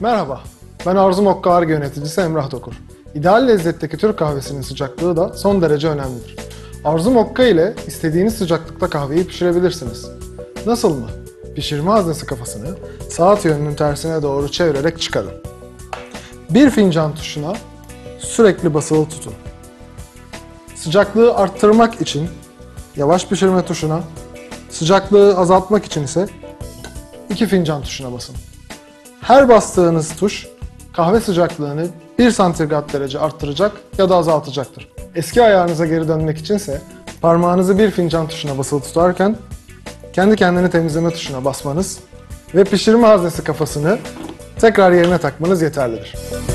Merhaba, ben Arzum Okka Ar-Ge yöneticisi Emrah Dokur. İdeal lezzetteki Türk kahvesinin sıcaklığı da son derece önemlidir. Arzum Okka ile istediğiniz sıcaklıkta kahveyi pişirebilirsiniz. Nasıl mı? Pişirme haznesi kafasını saat yönünün tersine doğru çevirerek çıkarın. Bir fincan tuşuna sürekli basılı tutun. Sıcaklığı arttırmak için yavaş pişirme tuşuna, sıcaklığı azaltmak için ise 2 fincan tuşuna basın. Her bastığınız tuş kahve sıcaklığını 1 santigrat derece arttıracak ya da azaltacaktır. Eski ayarınıza geri dönmek içinse parmağınızı bir fincan tuşuna basılı tutarken kendi kendini temizleme tuşuna basmanız ve pişirme haznesi kafasını tekrar yerine takmanız yeterlidir.